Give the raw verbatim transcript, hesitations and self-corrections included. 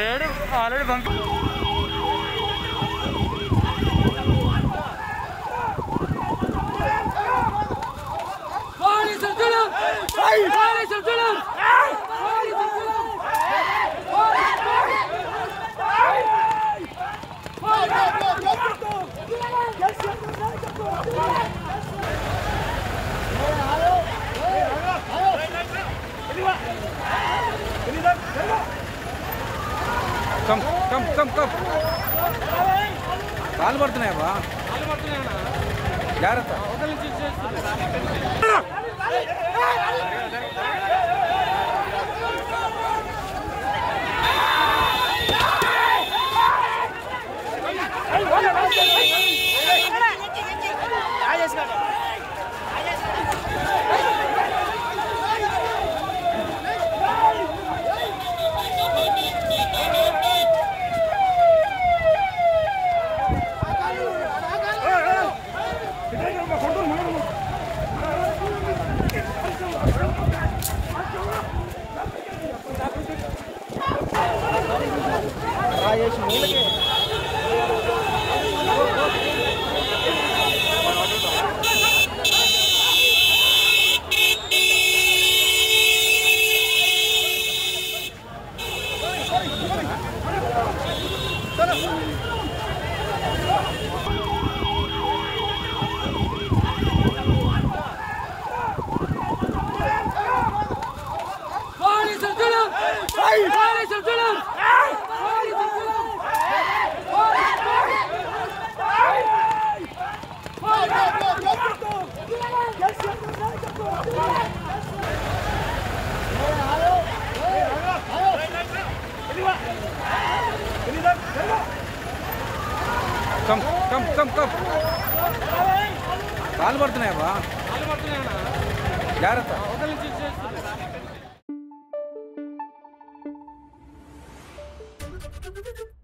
already, already bunker. Come, come, come, come. Ball bartne hai ba? Ball bartne hai na? Yaar ata. Hotel chichche. Come, come, come, come. Ball bartne hai ba? Ball bartne hai na? Yaar ata. Hotel chichche.